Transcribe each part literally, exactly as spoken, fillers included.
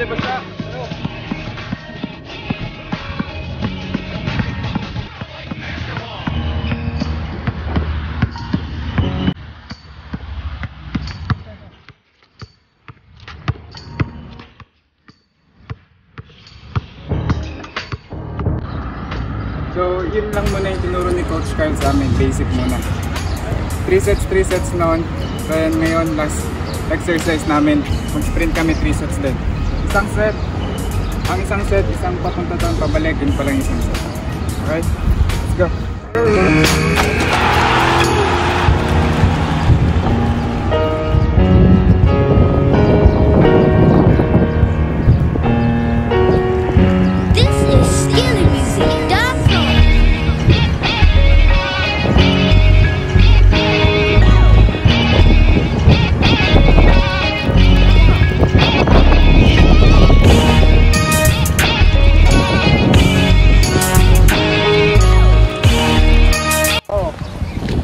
Ate, basta. Ano? So, yun lang muna yung tinuro ni Coach Carl sa amin. Basic muna. three sets, three sets noon. So, yan ngayon, last exercise namin. Mag-sprint kami three sets din. Isang set, ang isang set, isang papunta doon, pabalik, yun palang isang set. Alright? Let's go!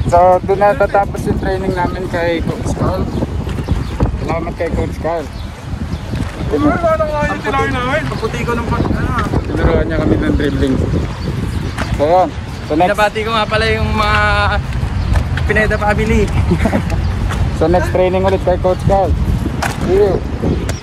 So, doon na tatapos yung training namin kay Coach Carl. Salamat kay Coach Carl. Kaputi ko ng pagkakana. Tinuruan niya kami ng dribbling. So, so next... Pinabati ko nga pala yung mga Pineda family. So, next training ulit kay Coach Carl. See you.